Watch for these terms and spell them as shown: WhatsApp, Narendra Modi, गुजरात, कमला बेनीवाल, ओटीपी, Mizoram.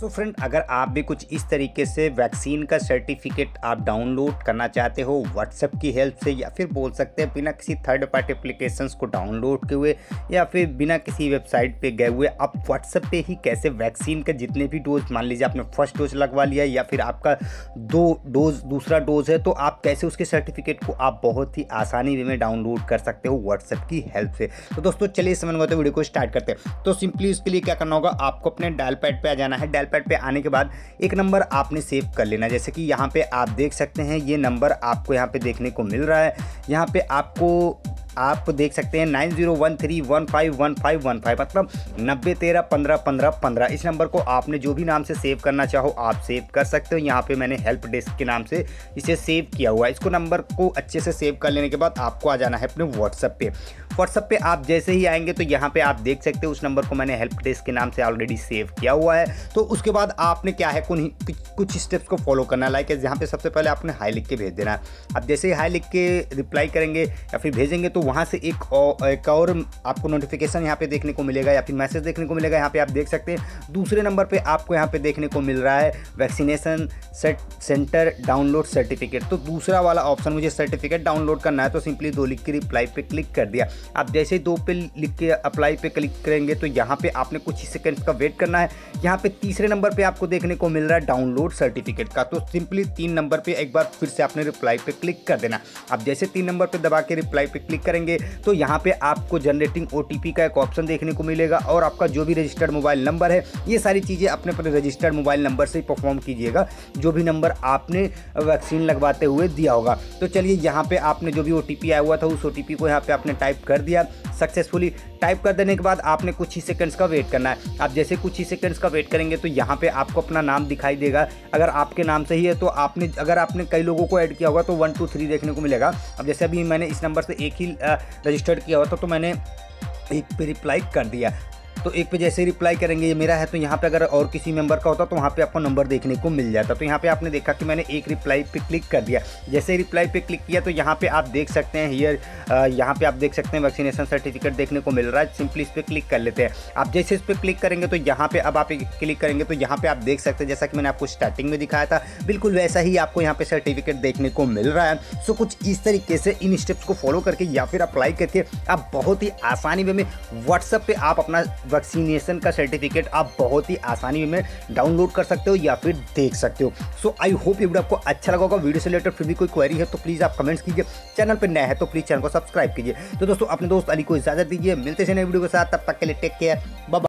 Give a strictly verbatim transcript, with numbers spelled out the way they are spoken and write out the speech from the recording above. So friend, अगर आप भी कुछ इस तरीके से वैक्सीन का सर्टिफिकेट आप डाउनलोड करना चाहते हो व्हाट्सएप की हेल्प से, या फिर बोल सकते हैं बिना किसी थर्ड पार्टी एप्लीकेशंस को डाउनलोड किए हुए या फिर बिना किसी वेबसाइट पे गए हुए, आप व्हाट्सएप पे ही कैसे वैक्सीन का जितने भी डोज, मान लीजिए आपने फर्स्ट डोज लगवा लिया या फिर आपका दो डोज दूसरा डोज है, तो आप कैसे उसके सर्टिफिकेट को आप बहुत ही आसानी वे में डाउनलोड कर सकते हो व्हाट्सएप की हेल्प से। तो दोस्तों चलिए समझ में आते वीडियो को स्टार्ट करते हैं। तो सिंपली इसके लिए क्या करना होगा, आपको अपने डायल पैड पर आ जाना है। डायल पैड पे आने के बाद एक नंबर आपने सेव कर लेना, जैसे कि यहाँ पे आप देख सकते हैं ये नंबर आपको यहाँ पे देखने को मिल रहा है। यहाँ पे आपको आप देख सकते हैं nine zero one three one five one five one five मतलब नब्बे तेरह पंद्रह पंद्रह पंद्रह। इस नंबर को आपने जो भी नाम से सेव करना चाहो आप सेव कर सकते हो। यहाँ पे मैंने हेल्प डेस्क के नाम से इसे सेव किया हुआ है। इसको नंबर को अच्छे से सेव कर लेने के बाद आपको आ जाना है अपने व्हाट्सएप पे। व्हाट्सएप पे आप जैसे ही आएंगे तो यहाँ पे आप देख सकते हो उस नंबर को मैंने हेल्प डेस्क के नाम से ऑलरेडी सेव किया हुआ है। तो उसके बाद आपने क्या है कुछ कुछ स्टेप्स को फॉलो करना है। लाइक यहाँ पे सबसे पहले आपने हाई लिख के भेज देना है। आप जैसे ही हाई लिख के रिप्लाई करेंगे या फिर भेजेंगे तो वहाँ से एक और, एक और आपको नोटिफिकेशन यहाँ पे देखने को मिलेगा या फिर मैसेज देखने को मिलेगा। यहाँ पे आप देख सकते हैं दूसरे नंबर पे आपको यहाँ पे देखने को मिल रहा है वैक्सीनेशन सेंटर डाउनलोड सर्टिफिकेट। तो दूसरा वाला ऑप्शन मुझे सर्टिफिकेट डाउनलोड करना है, तो सिंपली दो लिख के रिप्लाई पे क्लिक कर दिया। आप जैसे ही दो पे लिख के अप्लाई पे क्लिक करेंगे तो यहाँ पे आपने कुछ सेकंड का वेट करना है। यहाँ पे तीसरे नंबर पे आपको देखने को मिल रहा है डाउनलोड सर्टिफिकेट का, तो सिंपली तीन नंबर पे एक बार फिर से आपने रिप्लाई पे क्लिक कर देना। आप जैसे तीन नंबर पे दबा के रिप्लाई पे क्लिक करेंगे तो यहाँ पे आपको जनरेटिंग ओटीपी का एक ऑप्शन देखने को मिलेगा और आपका जो भी रजिस्टर्ड मोबाइल नंबर है ये सारी चीज़ें अपने अपने रजिस्टर्ड मोबाइल नंबर से ही परफॉर्म कीजिएगा, जो भी नंबर आपने वैक्सीन लगवाते हुए दिया होगा। तो चलिए यहाँ पे आपने जो भी ओटीपी आया हुआ था उस ओटीपी को यहाँ पे आपने टाइप कर दिया। सक्सेसफुली टाइप कर देने के बाद आपने कुछ ही सेकंड्स का वेट करना है। आप जैसे कुछ ही सेकंड्स का वेट करेंगे तो यहाँ पे आपको अपना नाम दिखाई देगा। अगर आपके नाम से ही है तो आपने, अगर आपने कई लोगों को ऐड किया होगा तो वन टू थ्री देखने को मिलेगा। अब जैसे अभी मैंने इस नंबर से एक ही रजिस्टर्ड किया हुआ था तो मैंने एक पे रिप्लाई कर दिया। तो एक पे जैसे रिप्लाई करेंगे ये मेरा है, तो यहाँ पे अगर और किसी मेंबर का होता तो वहाँ पे आपको नंबर देखने को मिल जाता। तो यहाँ पे आपने देखा कि मैंने एक रिप्लाई पे क्लिक कर दिया। जैसे ही रिप्लाई पे क्लिक किया तो यहाँ पे आप देख सकते हैं हियर, यहाँ पे आप देख सकते हैं वैक्सीनेशन सर्टिफिकेट देखने को मिल रहा है। सिंपली इस पर क्लिक कर लेते हैं। आप जैसे इस पर क्लिक करेंगे तो यहाँ पर अब आप क्लिक करेंगे तो यहाँ पर आप देख सकते हैं जैसा कि मैंने आपको स्टार्टिंग में दिखाया था बिल्कुल वैसा ही आपको यहाँ पर सर्टिफिकेट देखने को मिल रहा है। सो कुछ इस तरीके से इन स्टेप्स को फॉलो करके या फिर अप्लाई करके आप बहुत ही आसानी वे में व्हाट्सएप पर आप अपना वैक्सीनेशन का सर्टिफिकेट आप बहुत ही आसानी में डाउनलोड कर सकते हो या फिर देख सकते हो। सो आई होप ये वीडियो आपको अच्छा लगा होगा। वीडियो से रिलेटेड फिर भी कोई क्वेरी है तो प्लीज़ आप कमेंट्स कीजिए। चैनल पर नया है तो प्लीज़ चैनल को सब्सक्राइब कीजिए। तो दोस्तों अपने दोस्त अली को इजाजत दीजिए, मिलते हैं नए वीडियो के साथ, तब तक के लिए टेक केयर, बाय बाय।